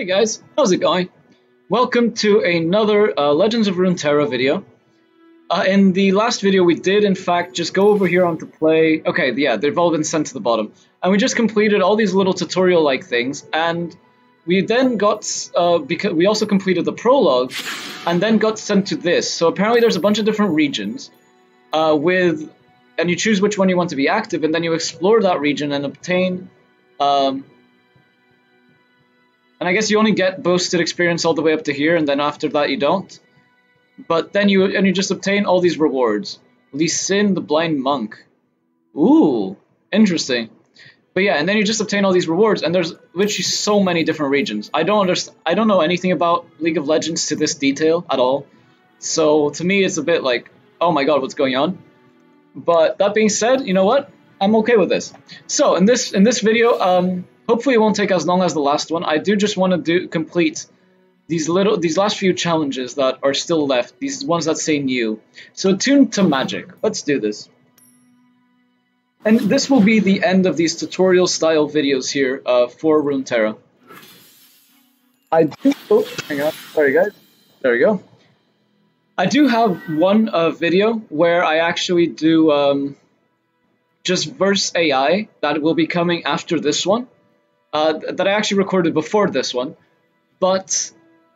Hey guys, how's it going? Welcome to another Legends of Runeterra video. In the last video we did in fact just go over here on to play. Okay, yeah, they've all been sent to the bottom. And we just completed all these little tutorial-like things, and we then got, because we also completed the prologue, and then got sent to this. So apparently there's a bunch of different regions, and you choose which one you want to be active, and then you explore that region and obtain, and I guess you only get boosted experience all the way up to here, and then after that you don't. But then you just obtain all these rewards. Lee Sin, the Blind Monk. Ooh, interesting. But yeah, and then you just obtain all these rewards, and there's literally so many different regions. I don't know anything about League of Legends to this detail at all. So to me it's a bit like, oh my god, what's going on? But that being said, you know what? I'm okay with this. So in this video, hopefully it won't take as long as the last one. I do just want to complete these last few challenges that are still left, these ones that say new. So Attune to Magic. Let's do this. And this will be the end of these tutorial style videos here for Runeterra. Oh, hang on. Sorry guys. There we go. I do have one video where I actually do just verse AI that will be coming after this one. That I actually recorded before this one, but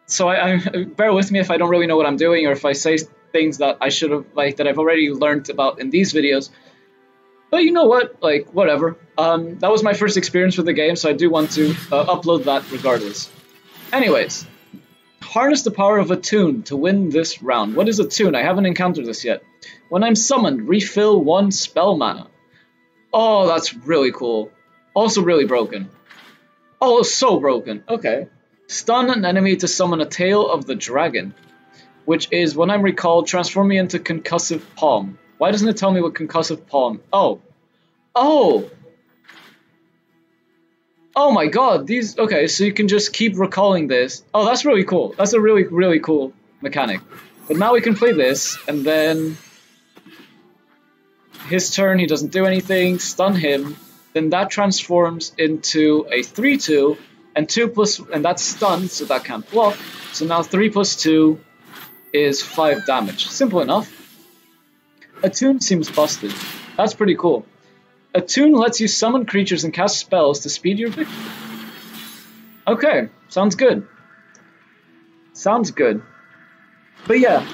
so I bear with me if I don't really know what I'm doing, or if I say things that I should have, like that I've already learned about in these videos. But you know what, like whatever. That was my first experience with the game, so I do want to upload that regardless. Anyways, harness the power of Attune to win this round. What is Attune? I haven't encountered this yet. When I'm summoned, refill one spell mana. Oh, that's really cool. Also really broken. Oh, so broken. Okay. Stun an enemy to summon a Tail of the Dragon, which is, when I'm recalled, transform me into Concussive Palm. Why doesn't it tell me what Concussive Palm? Oh. Oh! Oh my god, these... Okay, so you can just keep recalling this. Oh, that's really cool. That's a really, really cool mechanic. But now we can play this, and then... his turn, he doesn't do anything. Stun him. Then that transforms into a 3-2, and 2 plus, and that's stunned, so that can't block. So now 3 plus 2 is 5 damage. Simple enough. Attune seems busted. That's pretty cool. Attune lets you summon creatures and cast spells to speed your victory. Okay, sounds good. Sounds good. But yeah,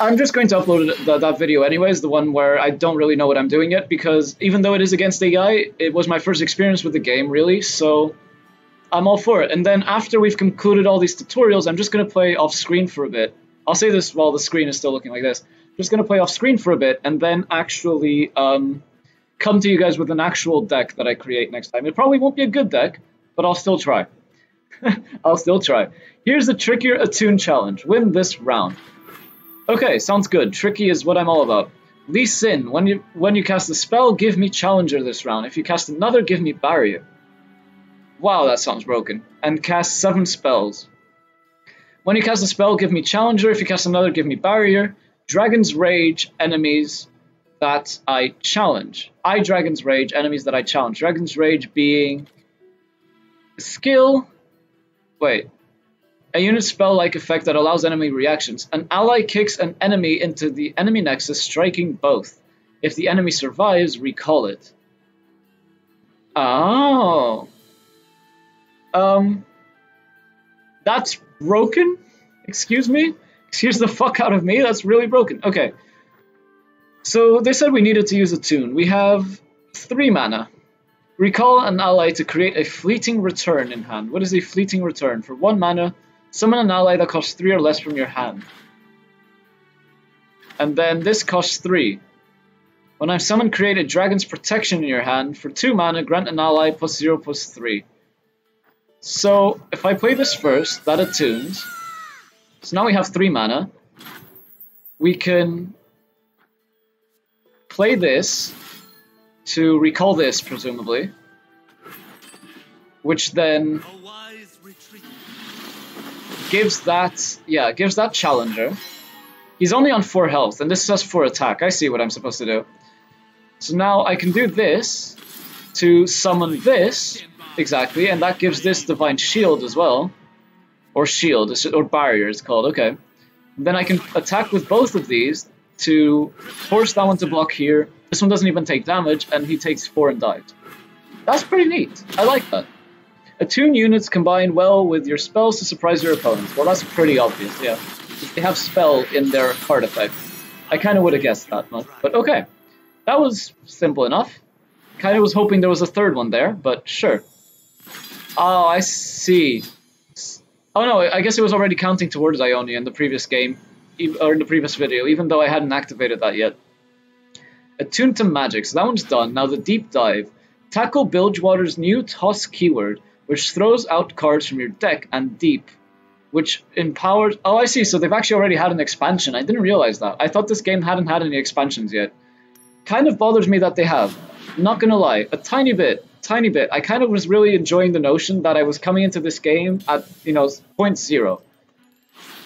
I'm just going to upload that video anyways, the one where I don't really know what I'm doing yet, because even though it is against AI, it was my first experience with the game, really, so I'm all for it. And then after we've concluded all these tutorials, I'm just going to play off-screen for a bit. I'll say this while the screen is still looking like this. I'm just going to play off-screen for a bit, and then actually come to you guys with an actual deck that I create next time. It probably won't be a good deck, but I'll still try. I'll still try. Here's the trickier Attune challenge. Win this round. Okay, sounds good. Tricky is what I'm all about. Lee Sin, when you cast a spell, give me Challenger this round. If you cast another, give me Barrier. Wow, that sounds broken. And cast 7 spells. When you cast a spell, give me Challenger. If you cast another, give me Barrier. Dragon's Rage, enemies that I challenge. I Dragon's Rage, enemies that I challenge. Dragon's Rage being... skill... wait... a unit spell-like effect that allows enemy reactions. An ally kicks an enemy into the enemy nexus, striking both. If the enemy survives, recall it. Oh. That's broken? Excuse me? Excuse the fuck out of me? That's really broken. Okay. So they said we needed to use Attune. We have 3 mana. Recall an ally to create a fleeting return in hand. What is a fleeting return? For 1 mana... summon an ally that costs 3 or less from your hand. And then this costs 3. When I'm summoned, create a Dragon's Protection in your hand. For 2 mana, grant an ally +0/+3. So, if I play this first, that attunes. So now we have 3 mana. We can play this to recall this, presumably. Which then... gives that challenger. He's only on 4 health, and this says 4 attack. I see what I'm supposed to do. So now I can do this to summon this, Exactly, and that gives this divine shield as well. Or shield, or barrier it's called, okay. And then I can attack with both of these to force that one to block here. This one doesn't even take damage, and he takes 4 and dies. That's pretty neat. I like that. Attune units combine well with your spells to surprise your opponents. Well, that's pretty obvious, yeah. They have spell in their card effect. I kind of would have guessed that much, but okay. That was simple enough. Kind of was hoping there was a third one there, but sure. Oh, I see. Oh no, I guess it was already counting towards Ionia in the previous game, or in the previous video, even though I hadn't activated that yet. Attune to magic, so that one's done. Now the deep dive. Tackle Bilgewater's new toss keyword, which throws out cards from your deck and deep, which empowers... Oh, I see, so they've actually already had an expansion. I didn't realize that. I thought this game hadn't had any expansions yet. Kind of bothers me that they have. Not gonna lie, a tiny bit. Tiny bit. I kind of was really enjoying the notion that I was coming into this game at, you know, .0.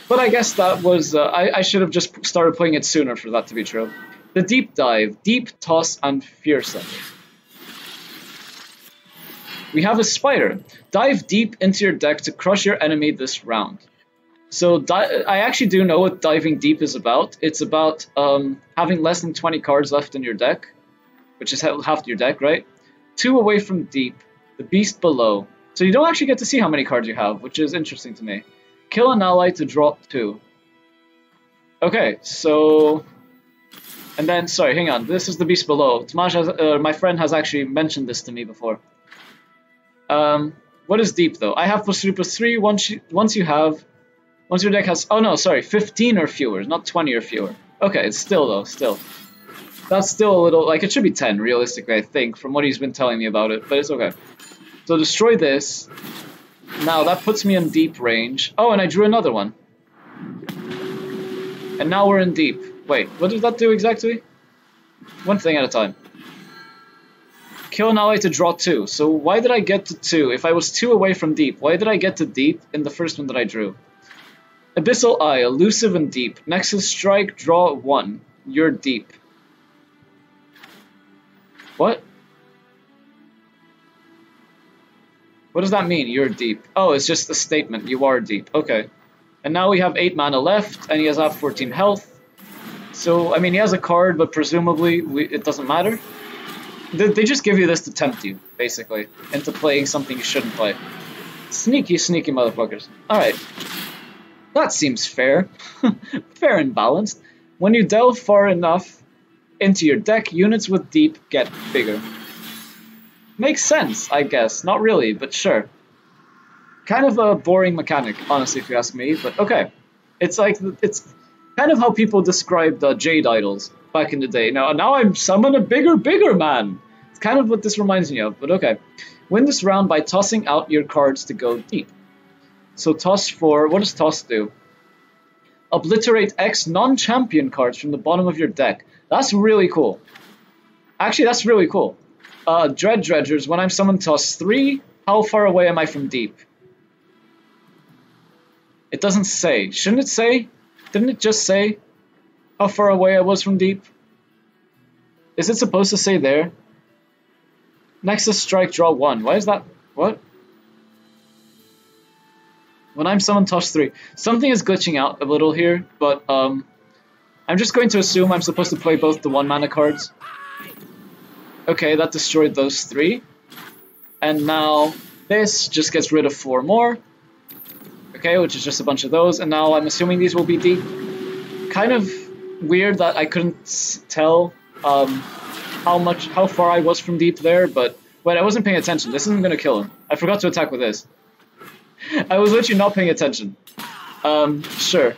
But I guess that was... I should have just started playing it sooner for that to be true. The deep dive, deep toss, and fearsome. We have a spider. Dive deep into your deck to crush your enemy this round. So I actually do know what diving deep is about. It's about having less than 20 cards left in your deck, which is half your deck, right? 2 away from deep, the beast below. So you don't actually get to see how many cards you have, which is interesting to me. Kill an ally to draw 2. Okay, so... And then, sorry, hang on. This is the beast below. Tomasz, my friend, has actually mentioned this to me before. What is deep, though? I have +3/+3 once your deck has... Oh, no, sorry, 15 or fewer, not 20 or fewer. Okay, it's still, though, still. That's still a little... Like, it should be 10, realistically, I think, from what he's been telling me about it, but it's okay. So destroy this. Now, that puts me in deep range. Oh, and I drew another one. And now we're in deep. Wait, what did that do exactly? One thing at a time. Kill an ally to draw 2. So why did I get to 2? If I was 2 away from deep, why did I get to deep in the first one that I drew? Abyssal Eye, elusive and deep. Nexus Strike, draw 1. You're deep. What? What does that mean, you're deep? Oh, it's just a statement, you are deep. Okay. And now we have 8 mana left, and he has 14 health. So, I mean, he has a card, but presumably it doesn't matter. They just give you this to tempt you, basically, into playing something you shouldn't play. Sneaky, sneaky motherfuckers. Alright. That seems fair. Fair and balanced. When you delve far enough into your deck, units with deep get bigger. Makes sense, I guess. Not really, but sure. Kind of a boring mechanic, honestly, if you ask me, but okay. It's like, it's kind of how people described Jade Idols back in the day. Now I'm summon a bigger man. It's kind of what this reminds me of, but okay. Win this round by tossing out your cards to go deep. So toss 4, what does toss do? Obliterate X non-champion cards from the bottom of your deck. That's really cool. Actually, that's really cool. Dread Dredgers, when I'm summoned, toss 3. How far away am I from deep? It doesn't say. Shouldn't it say? Didn't it just say how far away I was from deep? Is it supposed to say there? Nexus Strike, draw 1. Why is that? What? When I'm summoned, toss 3. Something is glitching out a little here, but I'm just going to assume I'm supposed to play both the 1-mana cards. Okay, that destroyed those 3. And now this just gets rid of 4 more. Okay, which is just a bunch of those, and now I'm assuming these will be deep. Kind of weird that I couldn't tell how far I was from deep there, but wait, I wasn't paying attention. This isn't gonna kill him. I forgot to attack with this. I was literally not paying attention. Sure.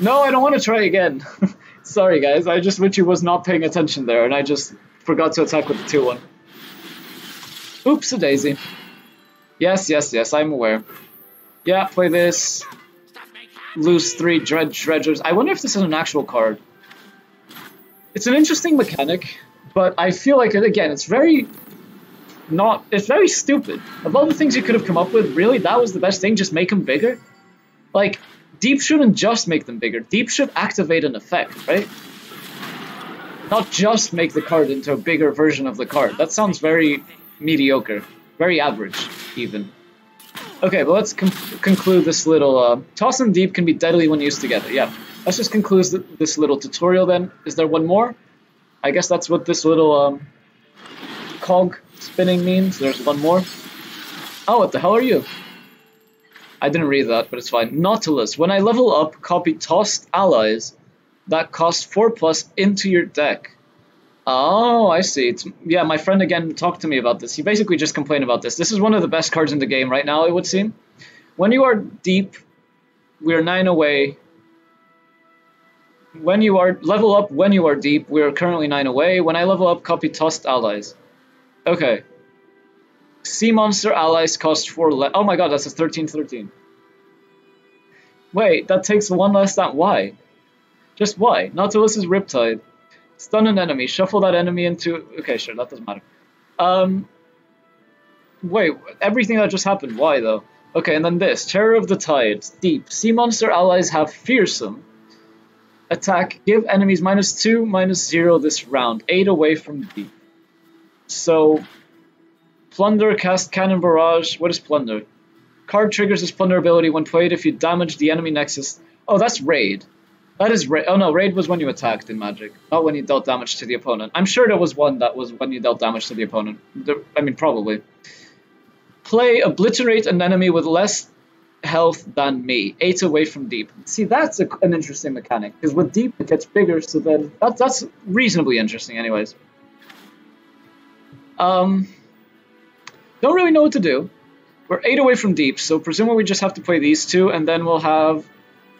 No, I don't want to try again. Sorry, guys. I just literally was not paying attention there, and I just forgot to attack with the 2-1. Oops-a-daisy. Yes, I'm aware. Yeah, play this. Lose 3 Dread Dredgers. I wonder if this is an actual card. It's an interesting mechanic, but I feel like, again, it's very... It's very stupid. Of all the things you could have come up with, really, that was the best thing? Just make them bigger? Like... Deep shouldn't just make them bigger. Deep should activate an effect, right? Not just make the card into a bigger version of the card. That sounds very mediocre, very average, even. Okay, but let's conclude this little, Toss and Deep can be deadly when used together, yeah. Let's just conclude this little tutorial then. Is there one more? I guess that's what this little, cog spinning means. There's one more. Oh, what the hell are you? I didn't read that, but it's fine. Nautilus. When I level up, copy tossed allies that cost 4+ into your deck. Oh, I see. Yeah, my friend again talked to me about this. He basically just complained about this. This is one of the best cards in the game right now, it would seem. When you are deep, we are 9 away. When you are level up, when you are deep, we are currently 9 away. When I level up, copy tossed allies. Okay. Sea monster allies cost 4 less. Oh my god, that's a 13/13. Wait, that takes 1 less than. Why? Just why? Nautilus is Riptide. Stun an enemy. Shuffle that enemy into... Okay, sure, that doesn't matter. Wait, everything that just happened, why though? Okay, and then this. Terror of the Tides. Deep. Sea monster allies have fearsome. Attack. Give enemies -2/-0 this round. 8 away from deep. So, plunder, cast cannon barrage. What is plunder? Card triggers this plunder ability when played if you damage the enemy nexus. Oh, that's raid. That is raid. Oh no, raid was when you attacked in Magic, not when you dealt damage to the opponent. I'm sure there was one that was when you dealt damage to the opponent. I mean, probably. Play obliterate an enemy with less health than me, 8 away from deep. See, that's an interesting mechanic, because with deep it gets bigger, so then that's reasonably interesting, anyways. Don't really know what to do. We're 8 away from deep, so presumably we just have to play these two, and then we'll have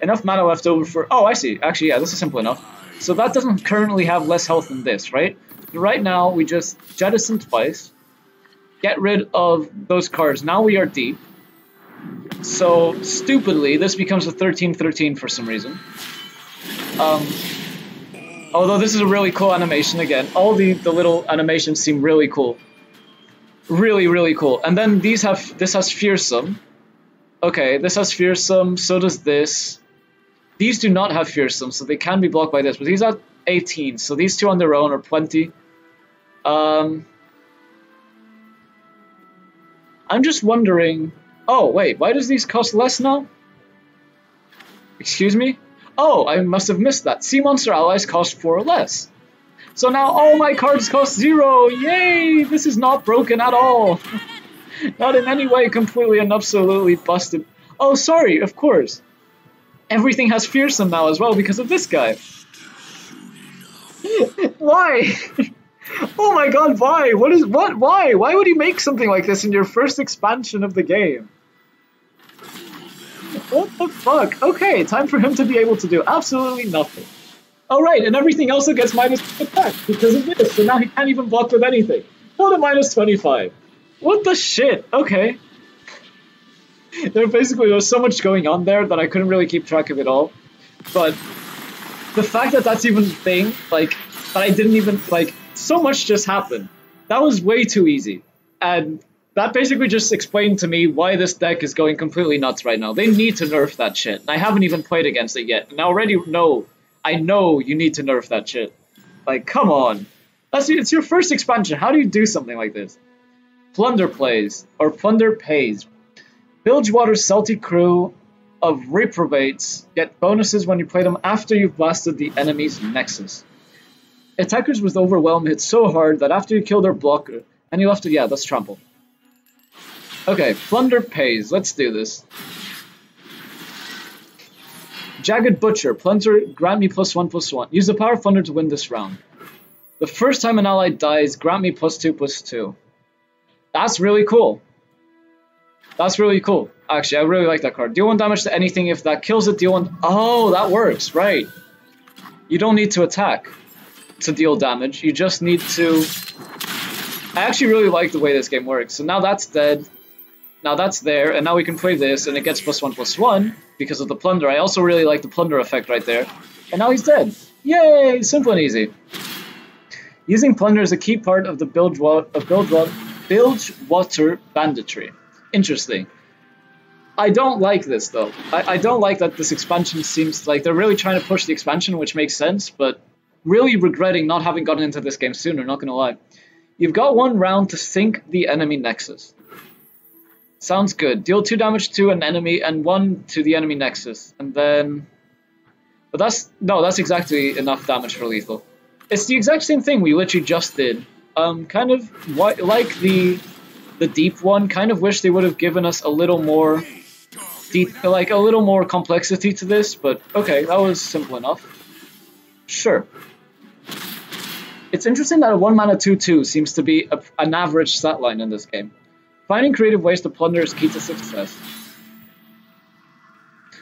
enough mana left over for... Oh, I see. Actually, yeah, this is simple enough. So that doesn't currently have less health than this, right? Right now, we just jettison twice, get rid of those cards. Now we are deep. So, stupidly, this becomes a 13/13 for some reason. Although this is a really cool animation, again. All the little animations seem really cool. Really, really cool. And then these have... This has fearsome. Okay, this has fearsome, so does this. These do not have fearsome, so they can be blocked by this, but these are 18, so these two on their own are 20. I'm just wondering... Oh, wait, why does these cost less now? Excuse me? Oh, I must have missed that. Sea monster allies cost 4 or less. So now all my cards cost 0! Yay! This is not broken at all! Not in any way completely and absolutely busted. Oh, sorry, of course. Everything has fearsome now as well because of this guy. Why? Oh my god, why? What is what? Why? Why would you make something like this in your first expansion of the game? What the fuck? Okay, time for him to be able to do absolutely nothing. Alright, and everything else that gets minus attack because of this, so now he can't even block with anything. What a -25. What the shit? Okay. There was so much going on there that I couldn't really keep track of it all. But the fact that that's even a thing, like, that I didn't even, like, so much just happened. That was way too easy. And that basically just explained to me why this deck is going completely nuts right now. They need to nerf that shit. And I haven't even played against it yet. And I already know, I know you need to nerf that shit. Like, come on. It's your first expansion. How do you do something like this? Plunder plays, or Plunder pays. Bilgewater's salty crew of reprobates get bonuses when you play them after you've blasted the enemy's nexus. Attackers with overwhelm hit so hard that after you kill their blocker, and you have to, yeah, that's trample. Okay, Plunder pays, let's do this. Jagged Butcher, Plunder, grant me +1/+1. Use the power of Plunder to win this round. The first time an ally dies, grant me +2/+2. That's really cool. That's really cool. Actually, I really like that card. Deal 1 damage to anything. If that kills it, deal 1... Oh, that works, right. You don't need to attack to deal damage. You just need to... I actually really like the way this game works. So now that's dead. Now that's there. And now we can play this, and it gets +1/+1 because of the plunder. I also really like the plunder effect right there. And now he's dead. Yay! Simple and easy. Using plunder is a key part of the Bilgewater banditry. Interesting. I don't like this though. I don't like that this expansion seems like they're really trying to push the expansion, which makes sense, but really regretting not having gotten into this game sooner, not gonna lie. You've got one round to sink the enemy nexus. Sounds good. Deal 2 damage to an enemy and 1 to the enemy nexus. And then... But that's... No, that's exactly enough damage for lethal. It's the exact same thing we literally just did. Kind of like the deep one. Kind of wish they would have given us a little more... like a little more complexity to this, but okay, that was simple enough. Sure. It's interesting that a 1-mana 2-2 seems to be an average statline in this game. Finding creative ways to plunder is key to success.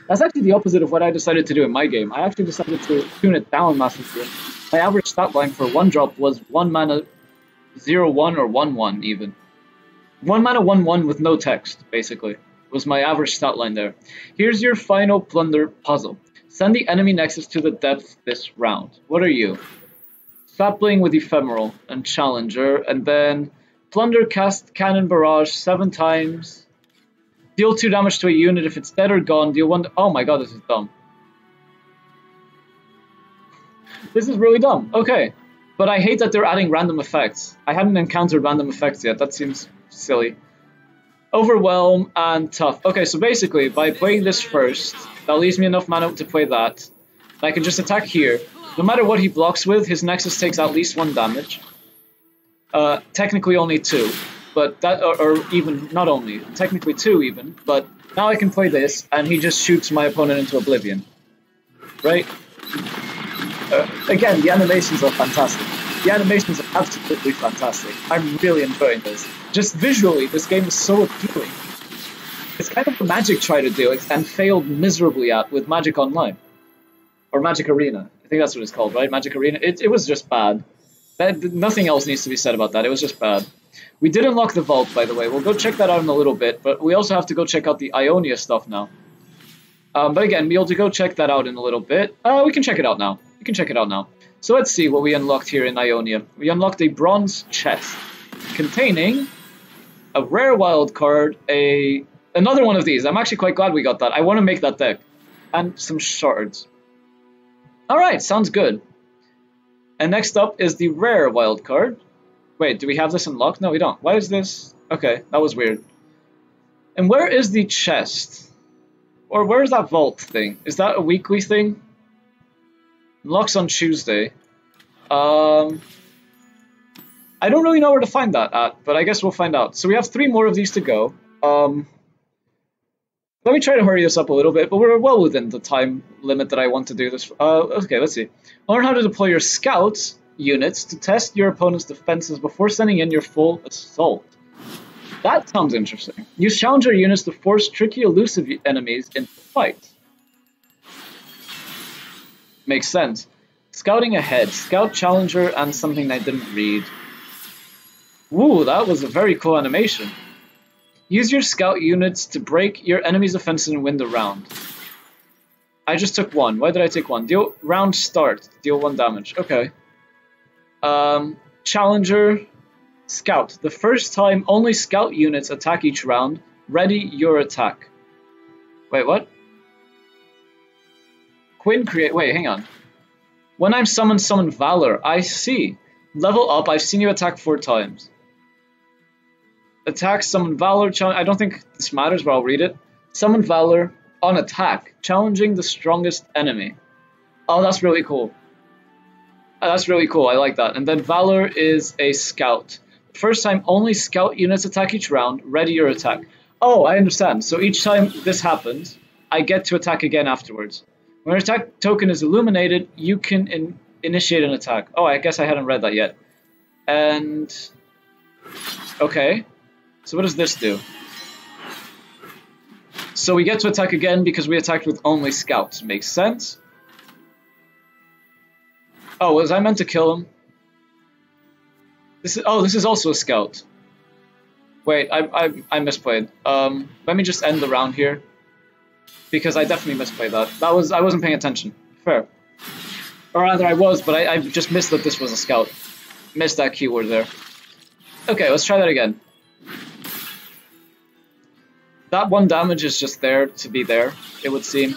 That's actually the opposite of what I decided to do in my game. I actually decided to tune it down massively. My average statline for 1-drop was 1-mana 0-1 or 1-1 even. 1-mana 1-1 with no text, basically. Was my average statline there. Here's your final plunder puzzle. Send the enemy nexus to the depths this round. What are you? Sapling with Ephemeral and Challenger, and then plunder cast Cannon Barrage 7 times. Deal 2 damage to a unit if it's dead or gone. Deal 1... Oh my god, this is dumb. This is really dumb. Okay. But I hate that they're adding random effects. I haven't encountered random effects yet. That seems silly. Overwhelm and Tough. Okay, so basically, by playing this first, that leaves me enough mana to play that. I can just attack here. No matter what he blocks with, his Nexus takes at least 1 damage. Technically only 2, but that, or even, not only, technically 2 even, but now I can play this, and he just shoots my opponent into oblivion. Right? Again, the animations are fantastic. The animations are absolutely fantastic. I'm really enjoying this. Just visually, this game is so appealing. It's kind of what Magic tried to do and failed miserably at with Magic Online. Or Magic Arena. I think that's what it's called, right? Magic Arena? It was just bad. Nothing else needs to be said about that. It was just bad. We did unlock the vault, by the way. We'll go check that out in a little bit, but we also have to go check out the Ionia stuff now. But again, we'll go check that out in a little bit. We can check it out now. We can check it out now. So let's see what we unlocked here in Ionia. We unlocked a bronze chest containing a rare wild card, another one of these. I'm actually quite glad we got that. I want to make that deck. And some shards. Alright, sounds good. And next up is the rare wild card. Wait, do we have this unlocked? No, we don't. Why is this? Okay, that was weird. And where is the chest? Or where is that vault thing? Is that a weekly thing? Unlocks on Tuesday. I don't really know where to find that at, but I guess we'll find out. So we have 3 more of these to go. Let me try to hurry this up a little bit, but we're well within the time limit that I want to do this. Okay, let's see. Learn how to deploy your scout units to test your opponent's defenses before sending in your full assault. That sounds interesting. Use challenger units to force tricky, elusive enemies into fights. Makes sense. Scouting ahead. Scout Challenger and something I didn't read. Ooh, that was a very cool animation. Use your scout units to break your enemy's offenses and win the round. I just took 1. Why did I take 1? Deal round start. Deal 1 damage. Okay. Challenger. Scout. The first time only scout units attack each round. Ready your attack. Wait, what? Quinn create... Wait, hang on. When I'm summoned, summon Valor. I see. Level up. I've seen you attack 4 times. Attack, summon Valor. I don't think this matters, but I'll read it. Summon Valor on attack. Challenging the strongest enemy. Oh, that's really cool. That's really cool. I like that. And then Valor is a scout. First time, only scout units attack each round. Ready your attack. Oh, I understand. So each time this happens, I get to attack again afterwards. When an attack token is illuminated, you can initiate an attack. Oh, I guess I hadn't read that yet. And... Okay. So what does this do? So we get to attack again because we attacked with only scouts. Makes sense. Oh, was I meant to kill him? This is... Oh, this is also a scout. Wait, I misplayed. Let me just end the round here. Because I definitely misplayed that. I wasn't paying attention. Fair. Or rather I was, but I just missed that this was a scout. Missed that keyword there. Okay, let's try that again. That 1 damage is just there to be there, it would seem.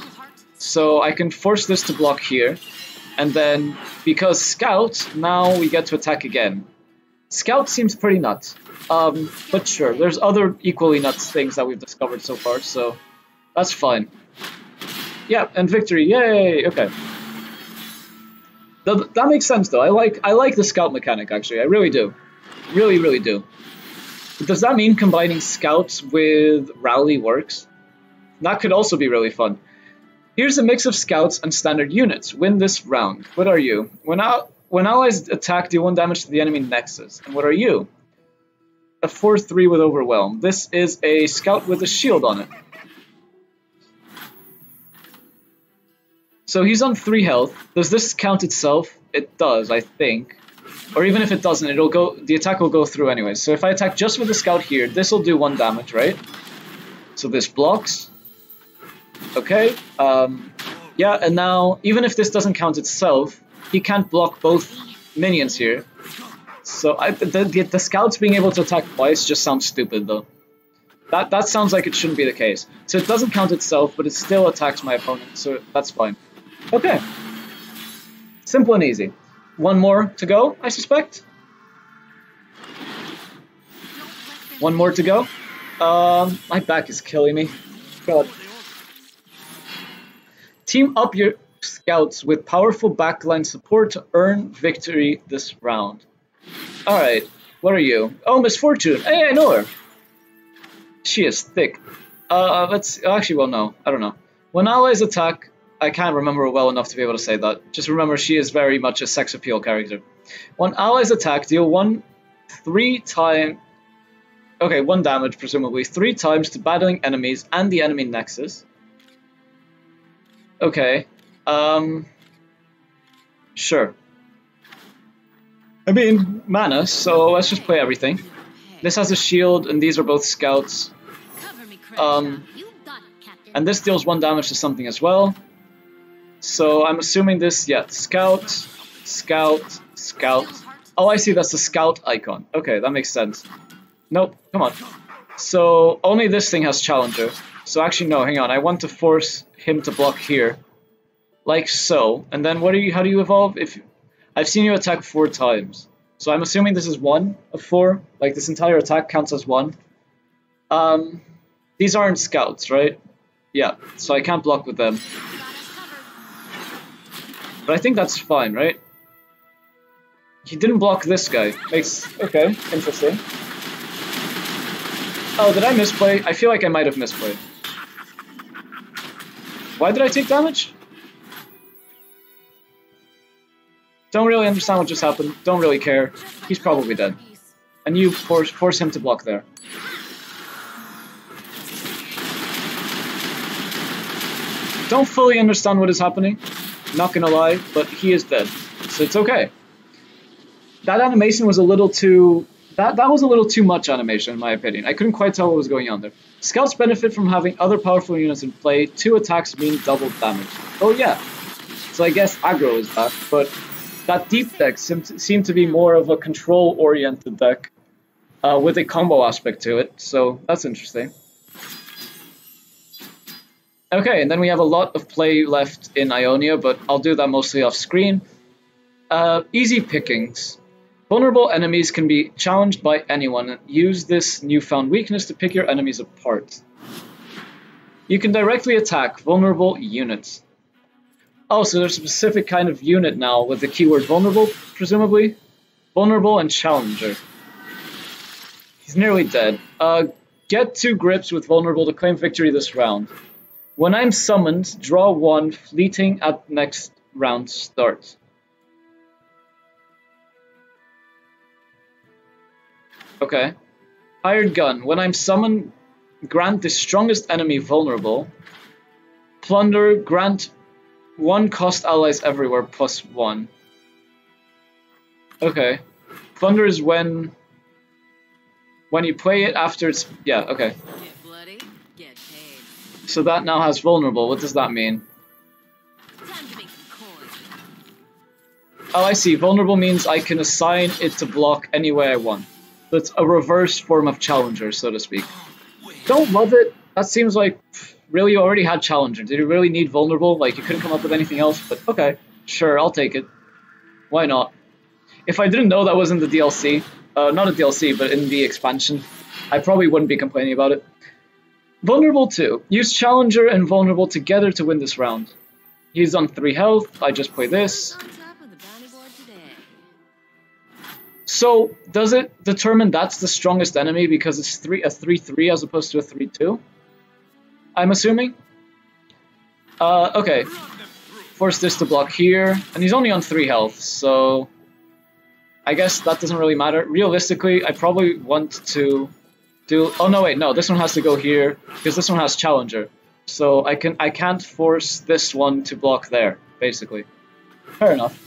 So I can force this to block here. And then, because scout, now we get to attack again. Scout seems pretty nuts, but sure, there's other equally nuts things that we've discovered so far, so that's fine. Yeah, and victory, yay! Okay. That makes sense, though. I like the scout mechanic, actually. I really do. Really, really do. But does that mean combining scouts with rally works? That could also be really fun. Here's a mix of scouts and standard units. Win this round. What are you? When allies attack, deal 1 damage to the enemy nexus. And what are you? A 4/3 with overwhelm. This is a scout with a shield on it. So he's on 3 health. Does this count itself? It does, I think. Or even if it doesn't, it'll go. The attack will go through anyway. So if I attack just with the scout here, this will do 1 damage, right? So this blocks. Okay, yeah, and now, even if this doesn't count itself, he can't block both minions here. So the scouts being able to attack twice just sounds stupid, though. That sounds like it shouldn't be the case. So it doesn't count itself, but it still attacks my opponent, so that's fine. Okay. Simple and easy. One more to go, I suspect? One more to go? My back is killing me. God. Team up your scouts with powerful backline support to earn victory this round. Alright, what are you? Oh, Miss Fortune! Hey, I know her! She is thick. Let's... Actually, well, no. I don't know. When allies attack, I can't remember her well enough to be able to say that. Just remember, she is very much a sex appeal character. When allies attack, deal 1/3 time... Okay, 1 damage, presumably. 3 times to battling enemies and the enemy nexus. Okay, sure. I mean, mana, so let's just play everything. This has a shield, and these are both scouts. And this deals 1 damage to something as well. So I'm assuming this, yeah, scout, scout, scout. Oh, I see, that's the scout icon. Okay, that makes sense. Nope, come on. So only this thing has challenger. So actually, no, hang on, I want to force him to block here. Like so. And then what are you, how do you evolve? If I've seen you attack 4 times. So I'm assuming this is 1 of 4. Like this entire attack counts as 1. These aren't scouts, right? Yeah, so I can't block with them. But I think that's fine, right? He didn't block this guy. Makes, okay, interesting. Oh, did I misplay? I feel like I might have misplayed. Why did I take damage? Don't really understand what just happened. Don't really care. He's probably dead. And you force him to block there. Don't fully understand what is happening. Not gonna lie, but he is dead. So it's okay. That animation was a little too... That was a little too much animation, in my opinion. I couldn't quite tell what was going on there. Scouts benefit from having other powerful units in play. 2 attacks mean double damage. Oh, yeah. So I guess aggro is back, but that deep deck seemed to be more of a control-oriented deck with a combo aspect to it, so that's interesting. Okay, and then we have a lot of play left in Ionia, but I'll do that mostly off-screen. Easy pickings. Vulnerable enemies can be challenged by anyone. Use this newfound weakness to pick your enemies apart. You can directly attack vulnerable units. Oh, so there's a specific kind of unit now with the keyword vulnerable, presumably. Vulnerable and challenger. He's nearly dead. Get 2 grips with vulnerable to claim victory this round. When I'm summoned, draw 1 fleeting at next round start. Okay. Hired gun. When I'm summoned, grant the strongest enemy vulnerable. Plunder, grant 1 cost allies everywhere +1. Okay. Plunder is when you play it after it's... Yeah, okay. Get bloody, get paid. So that now has vulnerable. What does that mean? Oh, I see. Vulnerable means I can assign it to block any way I want. That's a reverse form of challenger, so to speak. Don't love it. That seems like, really, you already had challenger. Did you really need vulnerable? Like, you couldn't come up with anything else, but okay. Sure, I'll take it. Why not? If I didn't know that was in the DLC, Not a DLC, but in the expansion. I probably wouldn't be complaining about it. Vulnerable 2. Use Challenger and Vulnerable together to win this round. He's on 3 health. I just play this. So, does it determine that's the strongest enemy because it's a 3-3 as opposed to a 3-2? I'm assuming. Okay. Force this to block here. And he's only on 3 health, so I guess that doesn't really matter. Realistically, I probably want to do... Oh, no, wait, no. This one has to go here because this one has Challenger. So I can't force this one to block there, basically. Fair enough.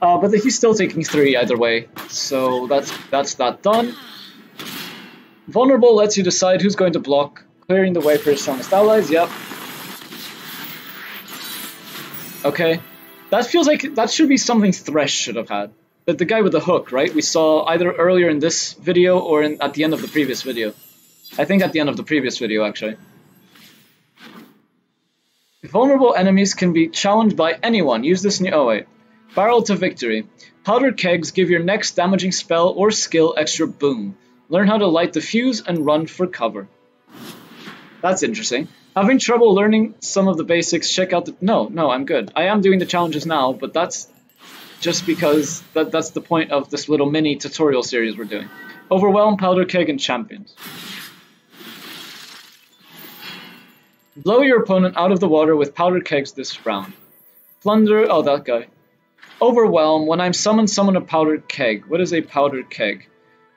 But he's still taking 3 either way, so that's that done. Vulnerable lets you decide who's going to block, clearing the way for your strongest allies, yep. Okay, that feels like that should be something Thresh should have had. But the guy with the hook, right? We saw either earlier in this video or at the end of the previous video. I think at the end of the previous video, actually. Vulnerable enemies can be challenged by anyone. Use this new... Oh, wait. Barrel to victory. Powdered kegs give your next damaging spell or skill extra boom. Learn how to light the fuse and run for cover. That's interesting. Having trouble learning some of the basics, check out the... No, I'm good. I am doing the challenges now, but that's just because that's the point of this little mini tutorial series we're doing. Overwhelm, powder keg, and champions. Blow your opponent out of the water with powder kegs this round. Plunder... Oh, that guy. Overwhelm. When I'm summoned, summon a powdered keg. What is a powdered keg?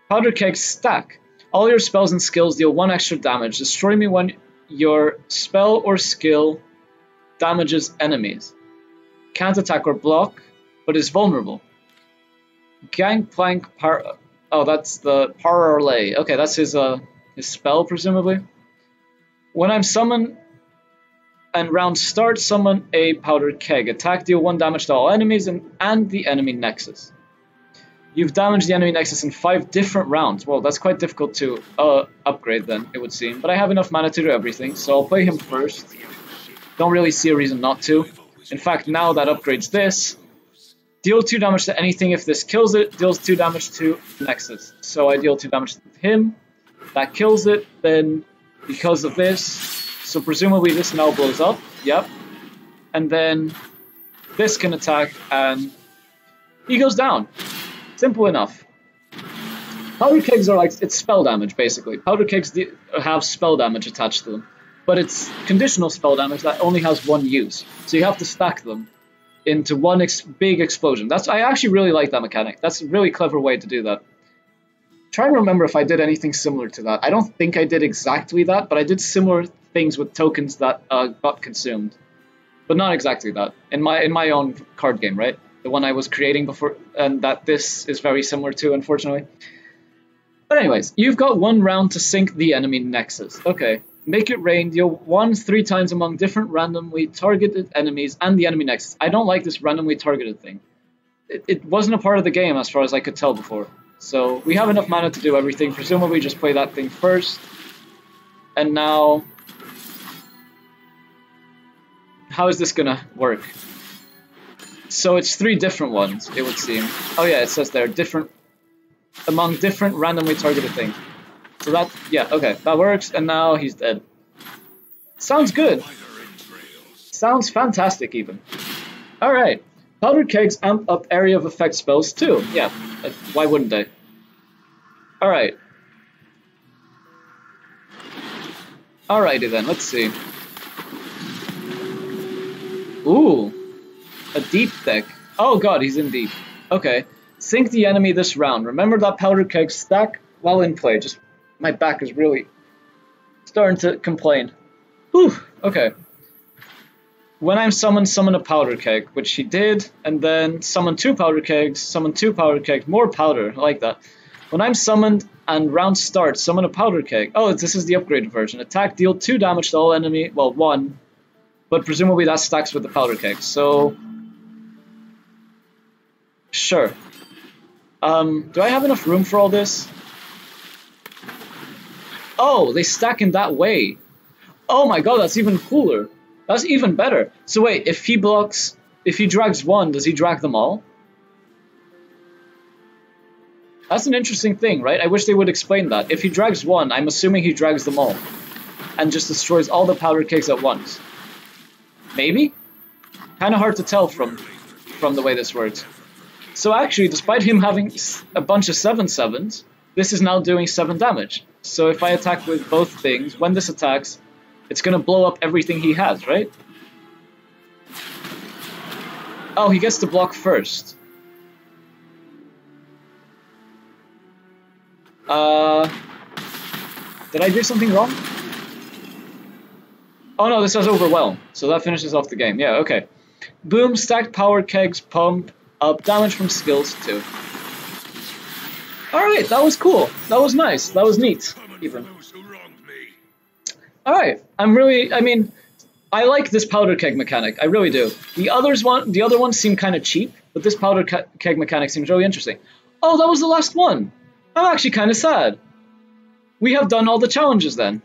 Powdered kegs stack. All your spells and skills deal 1 extra damage. Destroy me when your spell or skill damages enemies. Can't attack or block, but is vulnerable. Gangplank par... Oh, that's the Parlay. Okay, that's his spell, presumably. When I'm summoned... And round start, summon a powdered keg. Attack, deal 1 damage to all enemies and the enemy nexus. You've damaged the enemy nexus in 5 different rounds. Well, that's quite difficult to upgrade then, it would seem. But I have enough mana to do everything, so I'll play him first. Don't really see a reason not to. In fact, now that upgrades this. Deal 2 damage to anything if this kills it. Deals 2 damage to nexus. So I deal 2 damage to him. That kills it. Then, because of this... So presumably this now blows up, yep. And then this can attack and he goes down. Simple enough. Powder kegs are like, it's spell damage basically. Powder kegs have spell damage attached to them. But it's conditional spell damage that only has 1 use. So you have to stack them into 1 big explosion. I actually really like that mechanic. That's a really clever way to do that. Try and remember if I did anything similar to that. I don't think I did exactly that, but I did similar things with tokens that got consumed, but not exactly that. In my own card game, right? The one I was creating before, and that this is very similar to, unfortunately. But anyways, you've got 1 round to sink the enemy nexus. Okay, make it rain. Deal 1 3 times among different randomly targeted enemies and the enemy nexus. I don't like this randomly targeted thing. It wasn't a part of the game as far as I could tell before. So we have enough mana to do everything. Presumably, just play that thing first, and now. How is this gonna work? So it's 3 different ones, it would seem. Oh yeah, it says there, different... Among different randomly targeted things. So that, yeah, okay, that works, and now he's dead. Sounds good. Sounds fantastic, even. Alright. Powdered kegs amp up area of effect spells, too. Yeah, why wouldn't they? Alright. Alrighty then, let's see. Ooh, a deep deck. Oh god, he's in deep. Okay, sink the enemy this round. Remember that powder keg stack while in play. Just, my back is really starting to complain. Whew, okay. When I'm summoned, summon a powder keg, which he did, and then summon 2 powder kegs, summon 2 powder kegs, more powder, I like that. When I'm summoned and round starts, summon a powder keg. Oh, this is the upgraded version. Attack, deal 2 damage to all enemy, well, 1. But presumably that stacks with the powder keg, so... Sure. Do I have enough room for all this? Oh, they stack in that way. Oh my god, that's even cooler. That's even better. So wait, if he blocks... If he drags 1, does he drag them all? That's an interesting thing, right? I wish they would explain that. If he drags one, I'm assuming he drags them all and just destroys all the powder kegs at once. Maybe? Kind of hard to tell from the way this works. So actually, despite him having a bunch of 7/7s, this is now doing 7 damage. So if I attack with both things, when this attacks, it's going to blow up everything he has, right? Oh, he gets to block first. Did I do something wrong? Oh no, this has overwhelm, so that finishes off the game. Yeah, okay. Boom, stacked power kegs, pump up, damage from skills too. Alright, that was cool. That was nice. That was neat, even. Alright, I like this powder keg mechanic. I really do. The other ones seem kind of cheap, but this powder keg mechanic seems really interesting. Oh, that was the last one. I'm actually kind of sad. We have done all the challenges then.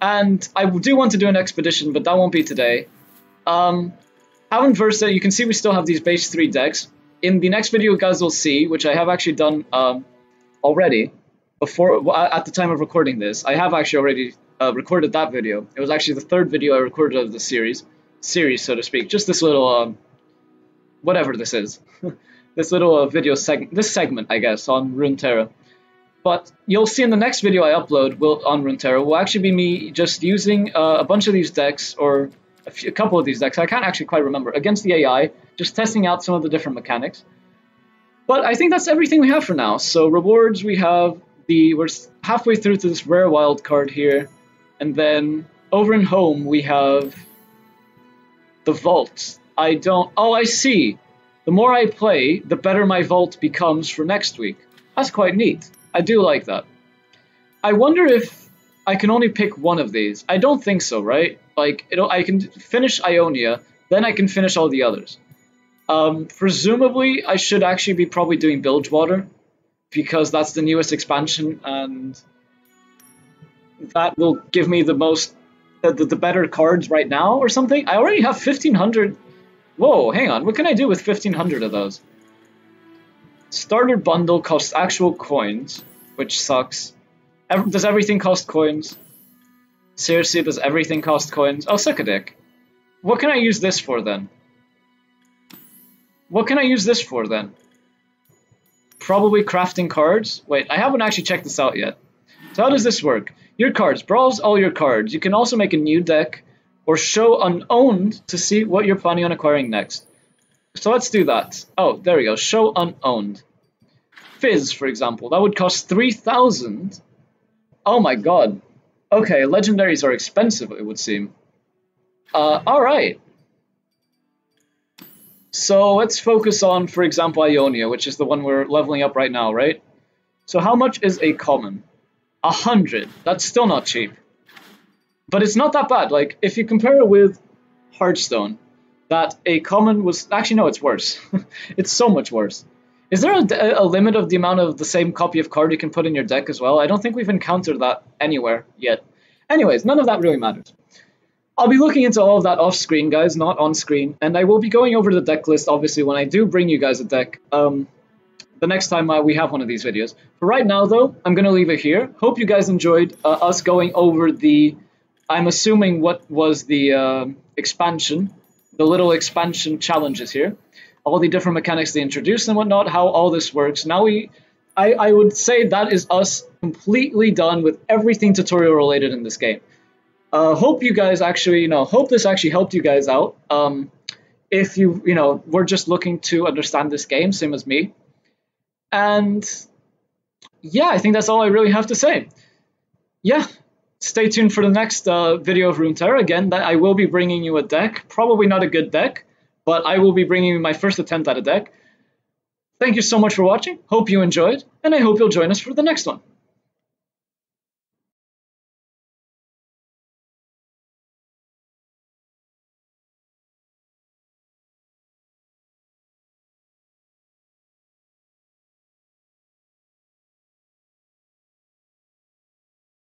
And I do want to do an expedition, but that won't be today. Haven't versed it. You can see we still have these base 3 decks. In the next video, guys, will see, which I have actually done already, at the time of recording this. I have actually already recorded that video. It was actually the 3rd video I recorded of the series, so to speak. Just this little, whatever this is. This little video segment, this segment, I guess, on Runeterra. But you'll see in the next video I upload on Runeterra will actually be me just using a bunch of these decks, or a couple of these decks, I can't actually quite remember, against the AI, just testing out some of the different mechanics. But I think that's everything we have for now. So rewards, we have we're halfway through to this rare wild card here, and then over in home we have the vault. Oh, I see! The more I play, the better my vault becomes for next week. That's quite neat. I do like that. I wonder if I can only pick one of these. I don't think so, right? Like, I can finish Ionia, then I can finish all the others. Presumably, I should actually be probably doing Bilgewater, because that's the newest expansion, and that will give me the most, the better cards right now or something. I already have 1,500. Whoa, hang on. What can I do with 1,500 of those? Starter bundle costs actual coins, which sucks. Does everything cost coins? Seriously, does everything cost coins? Oh, suck a dick. What can I use this for then? What can I use this for then? Probably crafting cards? Wait, I haven't actually checked this out yet. So how does this work? Your cards. Brawls all your cards. You can also make a new deck or show unowned to see what you're planning on acquiring next. So let's do that. Oh, there we go. Show unowned. Fizz, for example. That would cost 3,000. Oh my god. Okay, legendaries are expensive, it would seem. Alright. So let's focus on, for example, Ionia, which is the one we're leveling up right now, right? So how much is a common? 100. That's still not cheap. But it's not that bad. Like, if you compare it with Hearthstone, that a common was... Actually, no, it's worse. It's so much worse. Is there a limit of the amount of the same copy of card you can put in your deck as well? I don't think we've encountered that anywhere yet. Anyways, none of that really matters. I'll be looking into all of that off screen, guys, not on screen. And I will be going over the deck list, obviously, when I do bring you guys a deck the next time we have one of these videos. For right now, though, I'm going to leave it here. Hope you guys enjoyed us going over the... I'm assuming what was the expansion... the little expansion challenges here, all the different mechanics they introduced and whatnot, how all this works. Now I would say that is us completely done with everything tutorial related in this game. Hope you guys actually, hope this actually helped you guys out. If you, were just looking to understand this game, same as me. And yeah, I think that's all I really have to say. Yeah. Stay tuned for the next video of Runeterra. Again, that I will be bringing you a deck. Probably not a good deck, but I will be bringing you my first attempt at a deck. Thank you so much for watching. Hope you enjoyed, and I hope you'll join us for the next one.